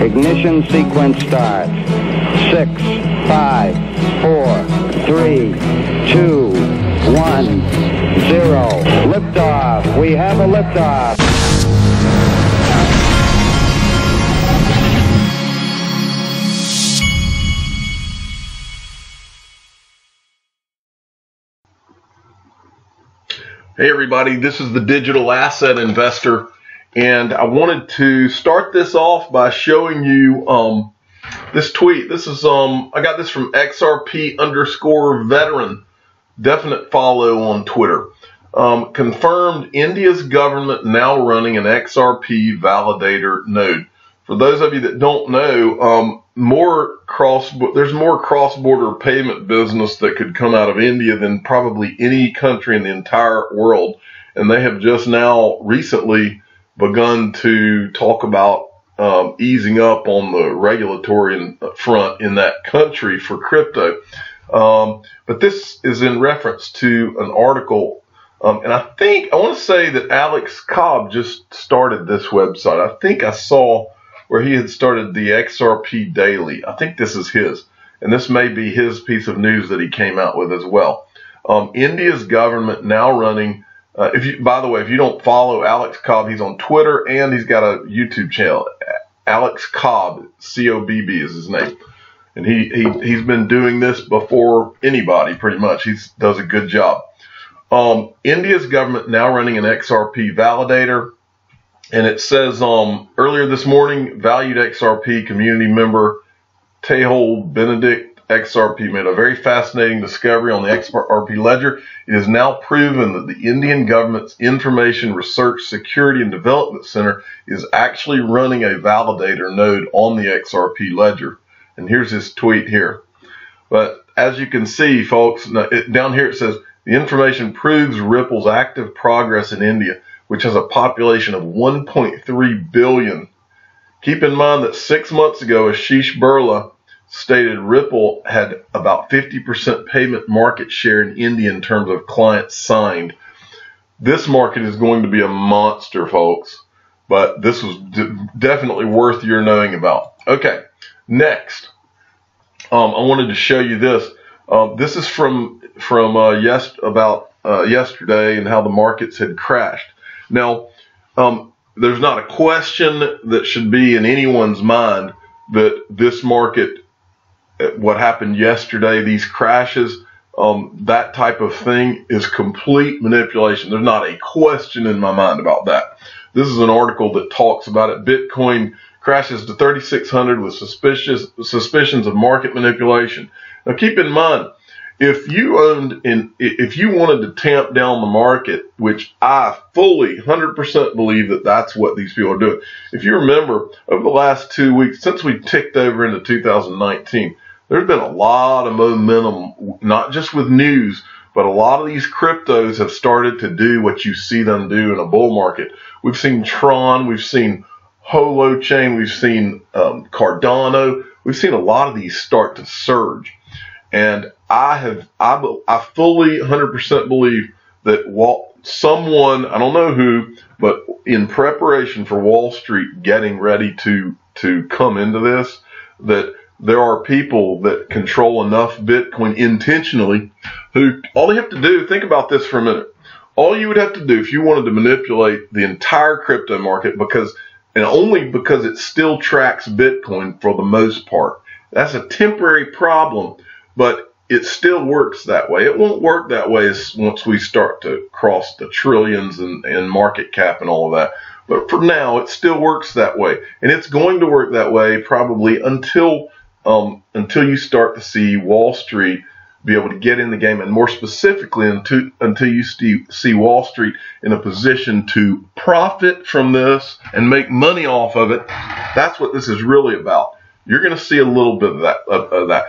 Ignition sequence starts. 6, 5, 4, 3, 2, 1, 0. Liftoff. We have a liftoff. Hey everybody, this is the Digital Asset Investor, and I wanted to start this off by showing you this tweet. This is I got this from XRP_veteran, definite follow on Twitter. Confirmed India's government now running an XRP validator node. For those of you that don't know, there's more cross-border payment business that could come out of India than probably any country in the entire world, and they have just now recently begun to talk about easing up on the regulatory front in that country for crypto. But this is in reference to an article, and I want to say that Alex Cobb just started this website. I think I saw where he had started the XRP Daily. I think this is his, and this may be his piece of news that he came out with as well. India's government now running, by the way, if you don't follow Alex Cobb, he's on Twitter and he's got a YouTube channel. Alex Cobb, C-O-B-B is his name. And he's been doing this before anybody pretty much. He does a good job. India's government now running an XRP validator. And it says earlier this morning, valued XRP community member Tehol Benedict XRP made a very fascinating discovery on the XRP ledger. It is now proven that the Indian government's Information Research Security and Development Center is actually running a validator node on the XRP ledger. And here's his tweet here. But as you can see, folks, down here it says, the information proves Ripple's active progress in India, which has a population of 1.3 billion. Keep in mind that 6 months ago, Ashish Birla stated Ripple had about 50% payment market share in India in terms of clients signed. This market is going to be a monster, folks, but this was definitely worth your knowing about. Okay, next, I wanted to show you this. This is from yesterday and how the markets had crashed. Now, there's not a question that should be in anyone's mind that this market, what happened yesterday, these crashes, that type of thing is complete manipulation. There's not a question in my mind about that. This is an article that talks about it. Bitcoin crashes to 3,600 with suspicions of market manipulation. Now, keep in mind, if you wanted to tamp down the market, which I fully 100% believe that that's what these people are doing. If you remember, over the last 2 weeks, since we ticked over into 2019, there's been a lot of momentum, not just with news, but a lot of these cryptos have started to do what you see them do in a bull market. We've seen Tron, we've seen Holochain, we've seen Cardano, we've seen a lot of these start to surge. And I fully 100% believe that someone, I don't know who, but in preparation for Wall Street getting ready to come into this, that there are people that control enough Bitcoin intentionally who, all they have to do, think about this for a minute. All you would have to do if you wanted to manipulate the entire crypto market, only because it still tracks Bitcoin for the most part. That's a temporary problem, but it still works that way. It won't work that way once we start to cross the trillions and market cap and all of that. But for now, it still works that way. And it's going to work that way probably until you start to see Wall Street be able to get in the game, and more specifically until you see Wall Street in a position to profit from this and make money off of it. That's what this is really about. You're going to see a little bit of that.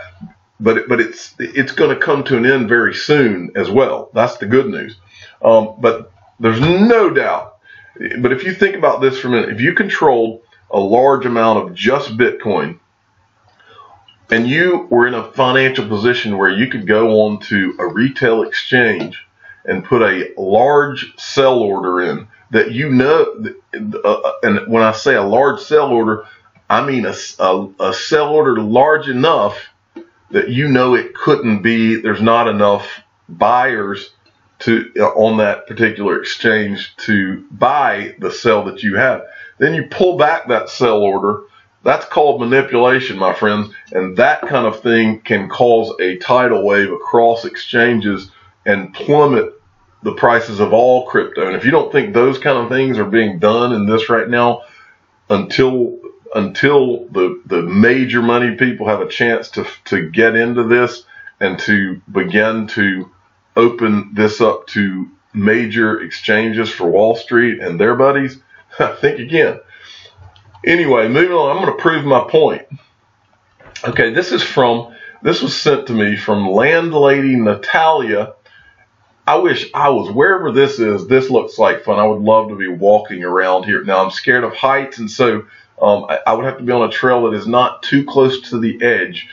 But it's going to come to an end very soon as well. That's the good news. But there's no doubt. But if you think about this for a minute, if you controlled a large amount of just Bitcoin and you were in a financial position where you could go on to a retail exchange and put a large sell order in, and when I say a large sell order, I mean a sell order large enough that you know it couldn't be, there's not enough buyers to on that particular exchange to buy the sell that you have. Then you pull back that sell order. That's called manipulation, my friends, and that kind of thing can cause a tidal wave across exchanges and plummet the prices of all crypto. And if you don't think those kind of things are being done in this right now, until the major money people have a chance to get into this and to begin to open this up to major exchanges for Wall Street and their buddies, I think again. Anyway, moving on, I'm going to prove my point. Okay, this was sent to me from Landlady Natalia. I wish I was wherever this is. This looks like fun. I would love to be walking around here. Now, I'm scared of heights, and so I would have to be on a trail that is not too close to the edge.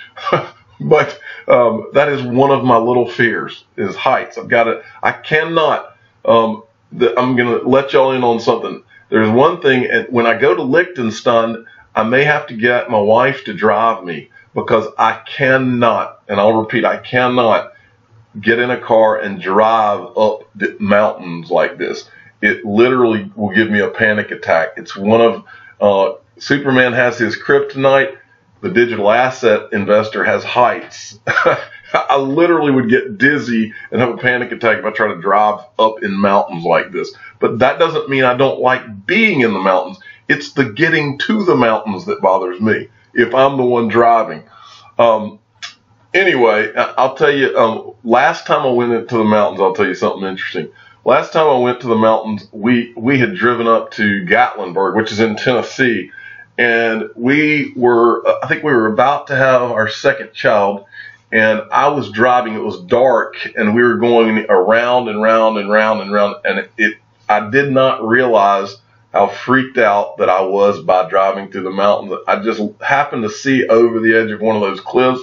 But that is one of my little fears, is heights. I've got to, I cannot, I'm going to let y'all in on something. There's one thing, when I go to Liechtenstein, I may have to get my wife to drive me, because I cannot, and I'll repeat, I cannot get in a car and drive up the mountains like this. It literally will give me a panic attack. It's one of, Superman has his kryptonite, the digital asset investor has heights. I literally would get dizzy and have a panic attack if I try to drive up in mountains like this. But that doesn't mean I don't like being in the mountains. It's the getting to the mountains that bothers me if I'm the one driving. Anyway, I'll tell you, last time I went into the mountains, I'll tell you something interesting. Last time I went to the mountains, we had driven up to Gatlinburg, which is in Tennessee. And we were, I think we were about to have our second child. And I was driving, it was dark, and we were going around and round and round and round. And I did not realize how freaked out that I was by driving through the mountains. I just happened to see over the edge of one of those cliffs,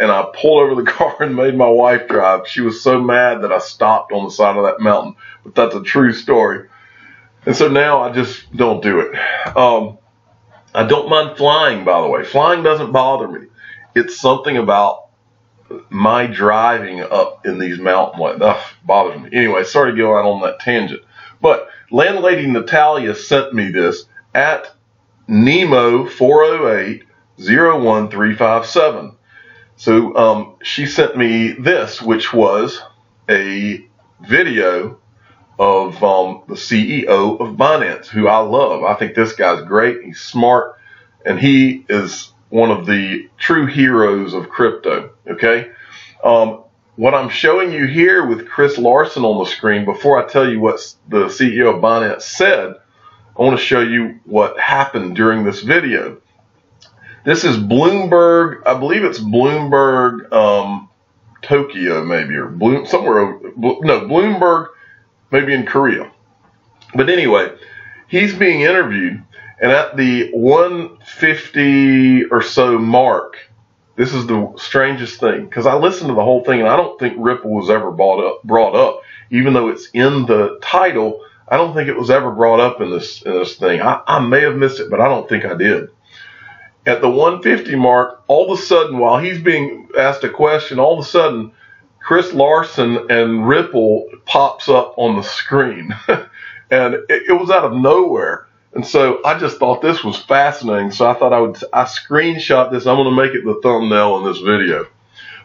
and I pulled over the car and made my wife drive. She was so mad that I stopped on the side of that mountain. But that's a true story. And so now I just don't do it. I don't mind flying, by the way. Flying doesn't bother me. It's something about my driving up in these mountains, bothers me. Anyway, sorry to go out on that tangent. But Landlady Natalia sent me this at NEMO408-01357. So she sent me this, which was a video of the CEO of Binance, who I love. I think this guy's great. He's smart, and he is one of the true heroes of crypto, okay? What I'm showing you here with Chris Larson on the screen, before I tell you what the CEO of Binance said, I want to show you what happened during this video. This is Bloomberg, I believe it's Bloomberg Tokyo maybe, or Bloomberg maybe in Korea. But anyway, he's being interviewed. And at the 150 or so mark, this is the strangest thing, because I listened to the whole thing, and I don't think Ripple was ever brought up, even though it's in the title. I don't think it was ever brought up in this thing. I may have missed it, but I don't think I did. At the 150 mark, all of a sudden, while he's being asked a question, all of a sudden, Chris Larson and Ripple pops up on the screen. And it was out of nowhere. And so I just thought this was fascinating, so I thought I screenshot this. I'm going to make it the thumbnail in this video.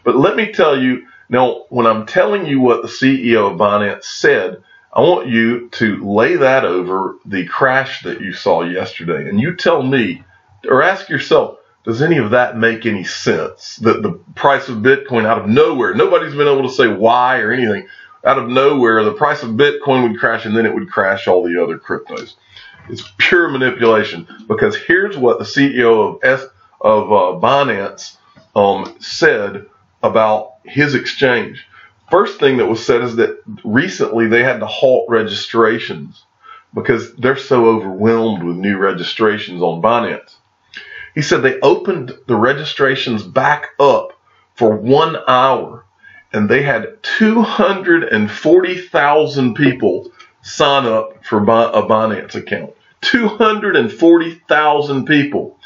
But let me tell you, now when I'm telling you what the CEO of Binance said, I want you to lay that over the crash that you saw yesterday. And you tell me, or ask yourself, does any of that make any sense? That the price of Bitcoin out of nowhere, nobody's been able to say why or anything, out of nowhere the price of Bitcoin would crash, and then it would crash all the other cryptos. It's pure manipulation, because here's what the CEO of Binance said about his exchange. First thing that was said is that recently they had to halt registrations because they're so overwhelmed with new registrations on Binance. He said they opened the registrations back up for 1 hour, and they had 240,000 people sign up for a Binance account. 240,000 people.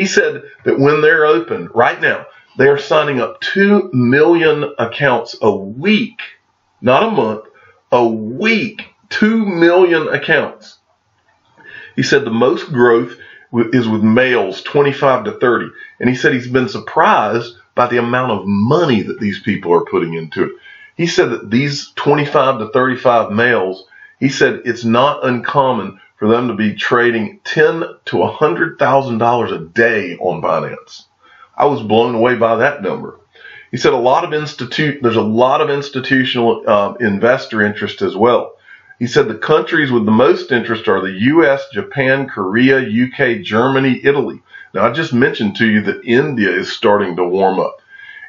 He said that when they're open right now, they are signing up 2 million accounts a week, not a month, a week, 2 million accounts. He said the most growth is with males, 25 to 30. And he said he's been surprised by the amount of money that these people are putting into it. He said that these 25 to 35 males, he said it's not uncommon for them to be trading $10,000 to $100,000 a day on Binance. I was blown away by that number. He said there's a lot of institutional investor interest as well. He said the countries with the most interest are the U.S., Japan, Korea, U.K., Germany, Italy. Now, I just mentioned to you that India is starting to warm up.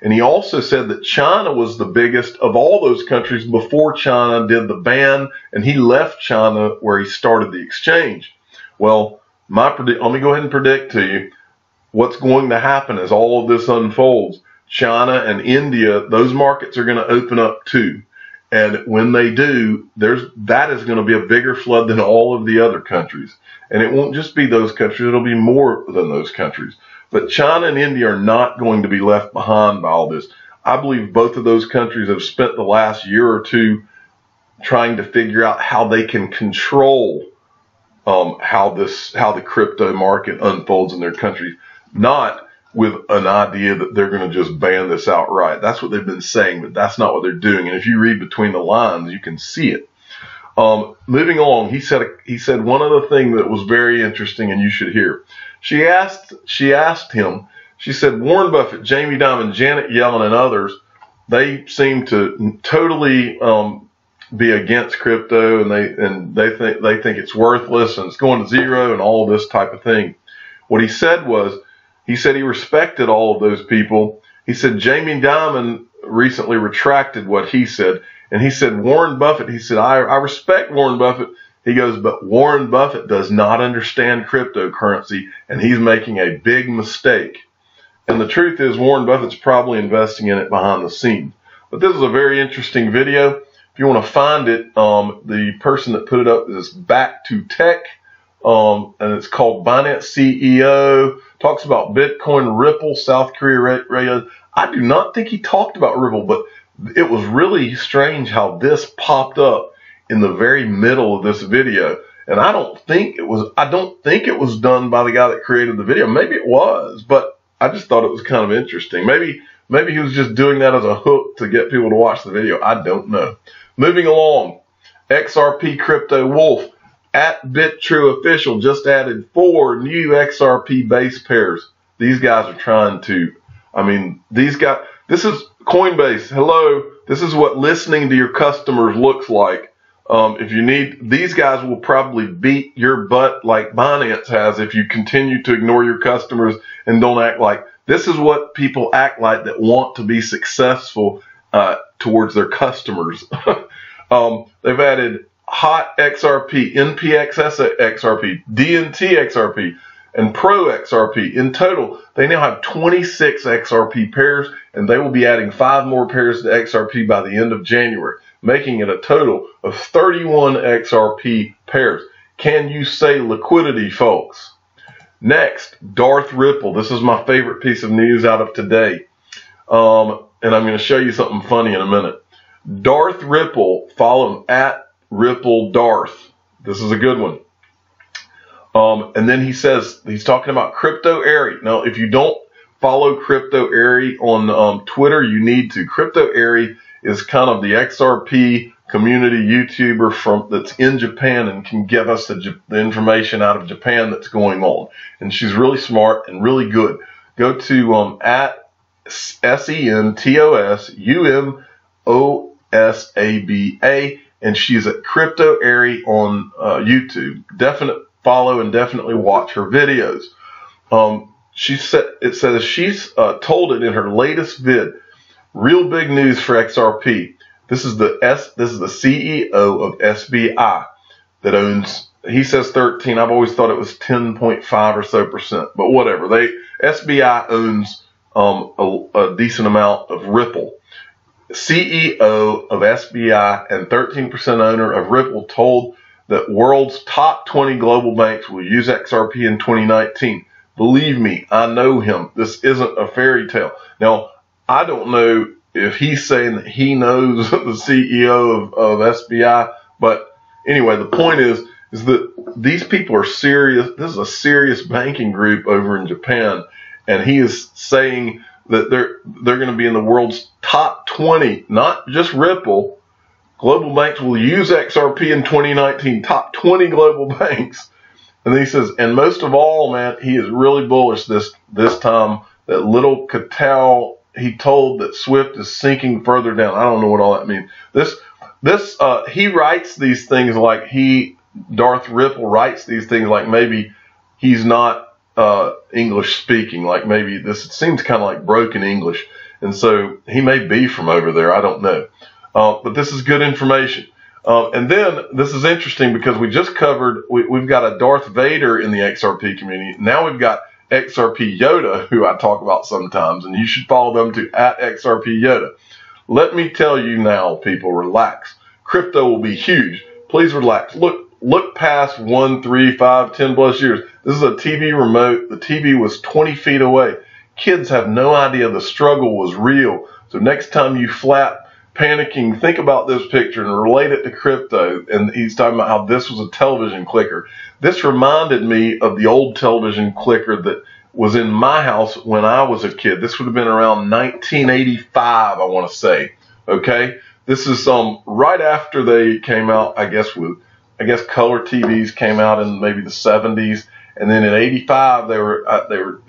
And he also said that China was the biggest of all those countries before China did the ban, and he left China where he started the exchange. Well, let me go ahead and predict to you what's going to happen as all of this unfolds. China and India, those markets are going to open up too. And when they do, that is going to be a bigger flood than all of the other countries. And it won't just be those countries. It'll be more than those countries. But China and India are not going to be left behind by all this. I believe both of those countries have spent the last year or two trying to figure out how they can control how the crypto market unfolds in their countries, not with an idea that they're going to just ban this outright. That's what they've been saying, but that's not what they're doing. And if you read between the lines, you can see it. Moving along, he said one other thing that was very interesting and you should hear. She asked him, she said, Warren Buffett, Jamie Dimon, Janet Yellen, and others, they seem to totally be against crypto, and they think it's worthless and it's going to zero and all this type of thing. What he said was, he said he respected all of those people. He said Jamie Dimon recently retracted what he said, and he said Warren Buffett, he said, I respect Warren Buffett. He goes, but Warren Buffett does not understand cryptocurrency, and he's making a big mistake. And the truth is, Warren Buffett's probably investing in it behind the scene. But this is a very interesting video. If you want to find it, the person that put it up is Back to Tech, and it's called Binance CEO. Talks about Bitcoin, Ripple, South Korea. I do not think he talked about Ripple, but it was really strange how this popped up in the very middle of this video. And I don't think it was done by the guy that created the video. Maybe it was, but I just thought it was kind of interesting. Maybe he was just doing that as a hook to get people to watch the video. I don't know. Moving along, XRP Crypto Wolf at BitTrue Official just added 4 new XRP base pairs. These guys are trying to, this is Coinbase. Hello. This is what listening to your customers looks like. If you need, these guys will probably beat your butt like Binance has if you continue to ignore your customers and don't act like, this is what people act like that want to be successful towards their customers. They've added Hot XRP, NPX XRP, DNT XRP, and Pro XRP. In total, they now have 26 XRP pairs, and they will be adding 5 more pairs to XRP by the end of January, making it a total of 31 XRP pairs. Can you say liquidity, folks? Next, Darth Ripple. This is my favorite piece of news out of today. And I'm going to show you something funny in a minute. Darth Ripple, follow him at Ripple Darth. This is a good one. And then he says, he's talking about Crypto Airy. Now, if you don't follow Crypto Airy on Twitter, you need to. Crypto Airy is kind of the XRP community YouTuber that's in Japan and can give us the information out of Japan that's going on. And she's really smart and really good. Go to at SENTOSUMOSABA, and she's at Crypto Airy on YouTube. Definite follow and definitely watch her videos. It says she's told it in her latest vid. Real big news for XRP. This is the CEO of SBI that owns, he says 13. I've always thought it was 10.5 or so percent, but whatever. SBI owns a decent amount of Ripple. CEO of SBI and 13% owner of Ripple told that world's top 20 global banks will use XRP in 2019. Believe me, I know him. This isn't a fairy tale. Now, I don't know if he's saying that he knows the CEO of SBI, but anyway, the point is that these people are serious. This is a serious banking group over in Japan, and he is saying that they're going to be in the world's top 20, not just Ripple. Global banks will use XRP in 2019, top 20 global banks. And then he says, and most of all, man, he is really bullish this time. That little Catal, he told that Swift is sinking further down. I don't know what all that means. This he writes these things like Darth Ripple writes these things like maybe he's not English speaking, like maybe this seems kind of like broken English, and so he may be from over there. I don't know, but this is good information. And then this is interesting because we just covered, we've got a Darth Vader in the XRP community. Now we've got XRP Yoda, who I talk about sometimes, and you should follow them to @XRP Yoda. Let me tell you now, people, relax. Crypto will be huge. Please relax. Look past 1, 3, 5, 10 plus years. This is a TV remote. The TV was 20 feet away. Kids have no idea the struggle was real. So next time you flap, panicking, think about this picture and relate it to crypto. And he's talking about how this was a television clicker. This reminded me of the old television clicker that was in my house when I was a kid. This would have been around 1985, I want to say. Okay, this is right after they came out, I guess color TVs came out in maybe the 70s, and then in 85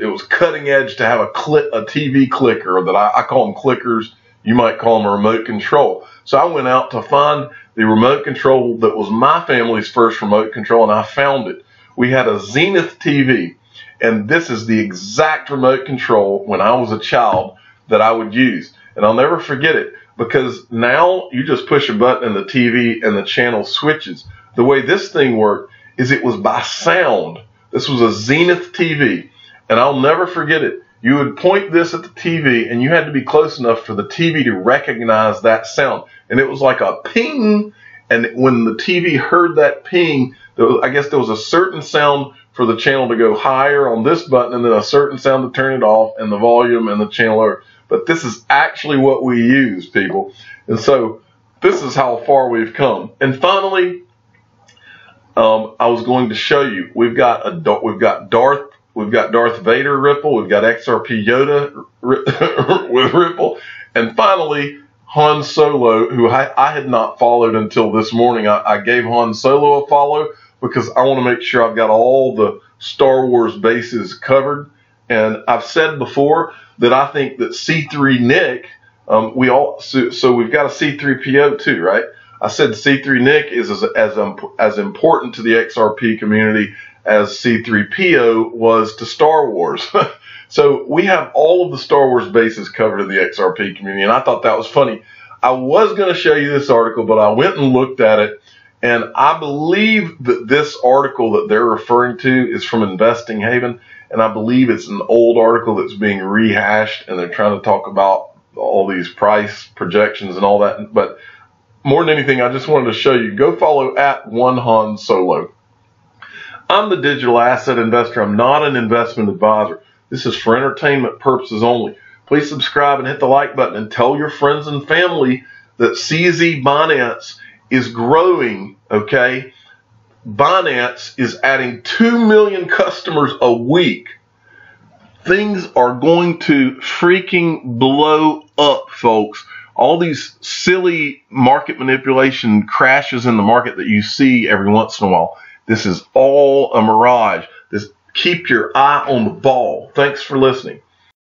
it was cutting edge to have a TV clicker that I call them clickers. You might call them a remote control. So I went out to find the remote control that was my family's first remote control, and I found it. We had a Zenith TV, and this is the exact remote control when I was a child that I would use. And I'll never forget it, because now you just push a button and the TV and the channel switches. The way this thing worked is it was by sound. This was a Zenith TV, and I'll never forget it. You would point this at the TV, and you had to be close enough for the TV to recognize that sound. And it was like a ping, and when the TV heard that ping, I guess there was a certain sound for the channel to go higher on this button, and then a certain sound to turn it off, and the volume and the channel over. But this is actually what we use, people. And so this is how far we've come. And finally, I was going to show you. We've got Darth Vader Ripple. We've got XRP Yoda with Ripple, and finally Han Solo, who I had not followed until this morning. I gave Han Solo a follow because I want to make sure I've got all the Star Wars bases covered. And I've said before that I think that C3 Nick, so we've got a C3PO too, right? I said C3 Nick is as important to the XRP community as C3PO was to Star Wars. So we have all of the Star Wars bases covered in the XRP community, and I thought that was funny. I was going to show you this article, but I went and looked at it, and I believe that this article that they're referring to is from Investing Haven, and I believe it's an old article that's being rehashed, and they're trying to talk about all these price projections and all that. But more than anything, I just wanted to show you. Go follow @OneHanSolo. I'm the digital asset investor. I'm not an investment advisor. This is for entertainment purposes only. Please subscribe and hit the like button, and tell your friends and family that CZ Binance is growing, okay? Binance is adding 2 million customers a week. Things are going to freaking blow up, folks. All these silly market manipulation crashes in the market that you see every once in a while, this is all a mirage. Just keep your eye on the ball. Thanks for listening.